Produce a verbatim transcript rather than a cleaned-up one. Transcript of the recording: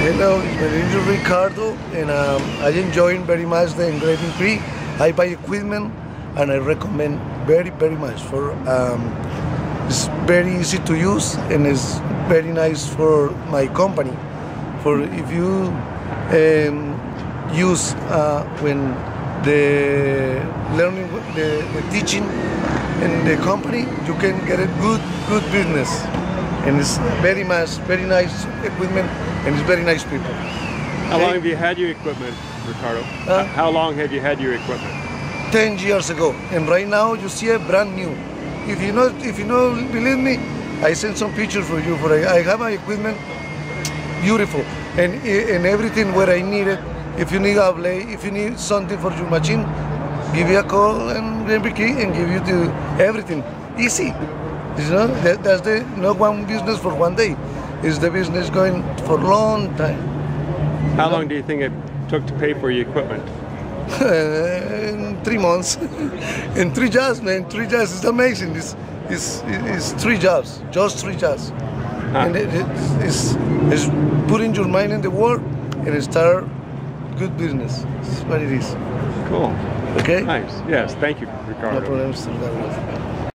Hello, my name is Ricardo, and um, I enjoy very much the engraving tree. I buy equipment, and I recommend very, very much. For um, it's very easy to use, and it's very nice for my company. For if you um, use uh, when the learning, the, the teaching, in the company, you can get a good, good business. And it's very much, very nice equipment, and it's very nice people. How long have you had your equipment, Ricardo? Huh? How long have you had your equipment? Ten years ago, and right now you see a brand new. If you not, if you don't believe me, I send some pictures for you. For I, I have my equipment, beautiful, and and everything where I need it. If you need a blade, if you need something for your machine, give me a call and and give you the everything easy. You know, that, that's the no one business for one day. Is the business going for a long time. How you long know? Do you think it took to pay for your equipment? In three months. In three jobs, man. Three jobs is amazing. It's, it's, it's three jobs, just three jobs. Huh. And it, it's, it's putting your mind in the work and start good business. That's what it is. Cool. Okay? Nice. Yes, thank you, Ricardo. No problem, sir.